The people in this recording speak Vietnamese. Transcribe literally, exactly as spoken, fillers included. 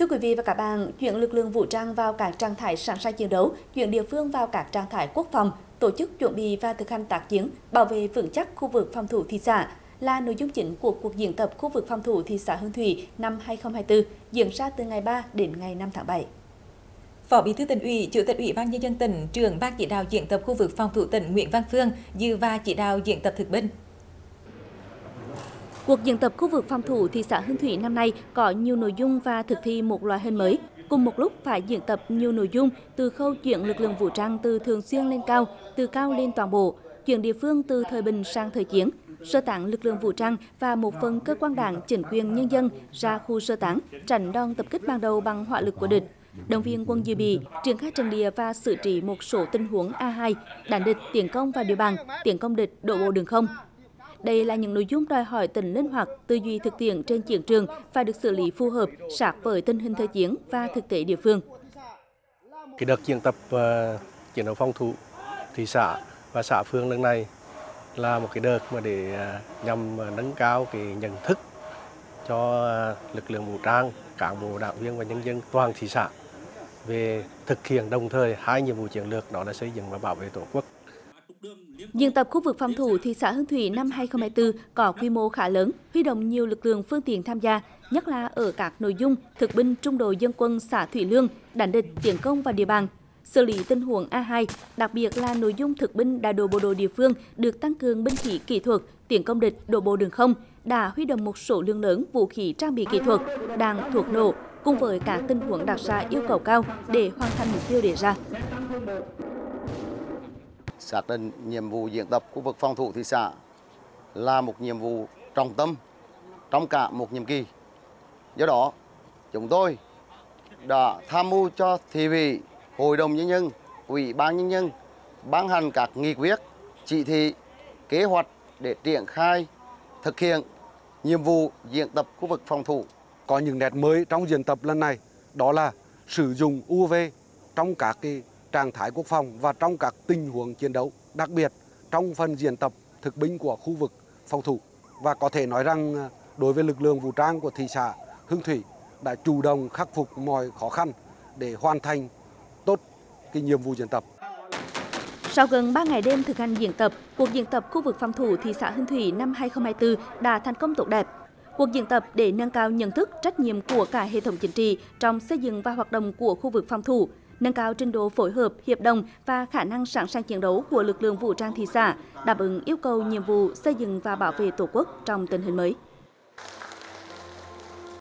Thưa quý vị và các bạn, chuyển lực lượng vũ trang vào các trạng thái sẵn sàng chiến đấu, chuyển địa phương vào các trạng thái quốc phòng, tổ chức chuẩn bị và thực hành tác chiến, bảo vệ vững chắc khu vực phòng thủ thị xã là nội dung chính của cuộc diễn tập khu vực phòng thủ thị xã Hương Thủy năm hai không hai tư diễn ra từ ngày ba đến ngày năm tháng bảy. Phó Bí thư Tỉnh ủy, Chủ tịch Ủy ban Nhân dân tỉnh, trưởng ban chỉ đạo diễn tập khu vực phòng thủ tỉnh Nguyễn Văn Phương dự và chỉ đạo diễn tập thực binh. Cuộc diễn tập khu vực phòng thủ thị xã Hương Thủy năm nay có nhiều nội dung và thực thi một loại hình mới. Cùng một lúc phải diễn tập nhiều nội dung từ khâu chuyển lực lượng vũ trang từ thường xuyên lên cao, từ cao lên toàn bộ, chuyển địa phương từ thời bình sang thời chiến, sơ tán lực lượng vũ trang và một phần cơ quan đảng, chính quyền, nhân dân ra khu sơ tán, tránh đòn tập kích ban đầu bằng hỏa lực của địch, động viên quân dự bị, triển khai trận địa và xử trí một số tình huống A hai, đánh địch, tiến công vào địa bàn, tiến công địch, đổ bộ đường không. Đây là những nội dung đòi hỏi tỉnh linh hoạt, tư duy thực tiễn trên chiến trường và được xử lý phù hợp, sát với tình hình thời chiến và thực tế địa phương. Cái đợt diễn tập uh, chiến đấu phòng thủ thị xã và xã phường lần này là một cái đợt mà để uh, nhằm nâng cao cái nhận thức cho uh, lực lượng vũ trang, cán bộ, đảng viên và nhân dân toàn thị xã về thực hiện đồng thời hai nhiệm vụ chiến lược, đó là xây dựng và bảo vệ Tổ quốc. Diễn tập khu vực phòng thủ thị xã Hương Thủy năm hai không hai tư có quy mô khá lớn, huy động nhiều lực lượng phương tiện tham gia, nhất là ở các nội dung thực binh trung đội dân quân xã Thủy Lương, đánh địch, tiến công vào địa bàn, xử lý tình huống A hai, đặc biệt là nội dung thực binh đại đội bộ đội địa phương được tăng cường binh khí kỹ thuật, tiến công địch, đổ bộ đường không, đã huy động một số lượng lớn vũ khí trang bị kỹ thuật, đạn thuốc nổ, cùng với các tình huống đặt ra yêu cầu cao để hoàn thành mục tiêu đề ra. Xác định nhiệm vụ diễn tập khu vực phòng thủ thị xã là một nhiệm vụ trọng tâm trong cả một nhiệm kỳ. Do đó, chúng tôi đã tham mưu cho thị ủy, hội đồng nhân dân, ủy ban nhân dân ban hành các nghị quyết, chỉ thị, kế hoạch để triển khai thực hiện nhiệm vụ diễn tập khu vực phòng thủ. Có những nét mới trong diễn tập lần này, đó là sử dụng U A V trong các cái trạng thái quốc phòng và trong các tình huống chiến đấu, đặc biệt trong phần diễn tập thực binh của khu vực phòng thủ. Và có thể nói rằng đối với lực lượng vũ trang của thị xã Hương Thủy đã chủ động khắc phục mọi khó khăn để hoàn thành tốt cái nhiệm vụ diễn tập. Sau gần ba ngày đêm thực hành diễn tập, cuộc diễn tập khu vực phòng thủ thị xã Hương Thủy năm hai không hai tư đã thành công tốt đẹp. Cuộc diễn tập để nâng cao nhận thức, trách nhiệm của cả hệ thống chính trị trong xây dựng và hoạt động của khu vực phòng thủ, nâng cao trình độ phối hợp, hiệp đồng và khả năng sẵn sàng chiến đấu của lực lượng vũ trang thị xã, đáp ứng yêu cầu nhiệm vụ xây dựng và bảo vệ Tổ quốc trong tình hình mới.